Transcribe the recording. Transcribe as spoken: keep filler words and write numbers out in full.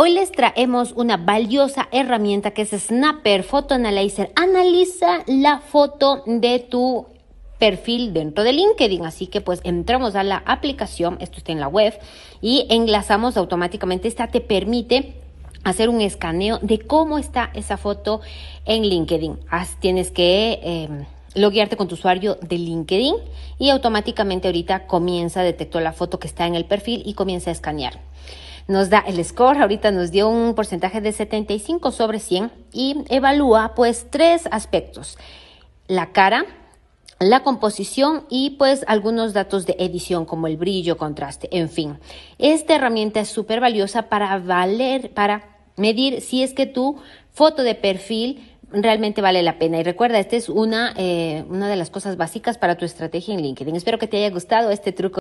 Hoy les traemos una valiosa herramienta que es Snappr Photo Analyzer. Analiza la foto de tu perfil dentro de LinkedIn. Así que pues entramos a la aplicación, esto está en la web, y enlazamos automáticamente. Esta te permite hacer un escaneo de cómo está esa foto en LinkedIn. Así tienes que eh, loguearte con tu usuario de LinkedIn y automáticamente ahorita comienza a detectar la foto que está en el perfil y comienza a escanear. Nos da el score, ahorita nos dio un porcentaje de setenta y cinco sobre cien y evalúa pues tres aspectos: la cara, la composición y pues algunos datos de edición como el brillo, contraste, en fin. Esta herramienta es súper valiosa para valer, para medir si es que tu foto de perfil realmente vale la pena. Y recuerda, esta es una, eh, una de las cosas básicas para tu estrategia en LinkedIn. Espero que te haya gustado este truco.